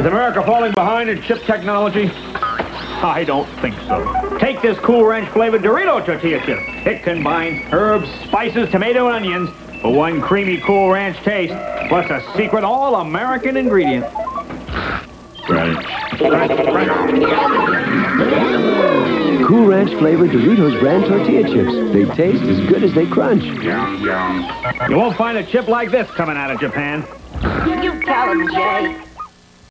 Is America falling behind in chip technology? I don't think so. Take this Cool Ranch flavored Dorito tortilla chip. It combines herbs, spices, tomato, and onions for one creamy Cool Ranch taste, plus a secret all-American ingredient. Ranch. Cool Ranch flavored Doritos brand tortilla chips. They taste as good as they crunch. Yum, yum. You won't find a chip like this coming out of Japan. You tell him, Jay.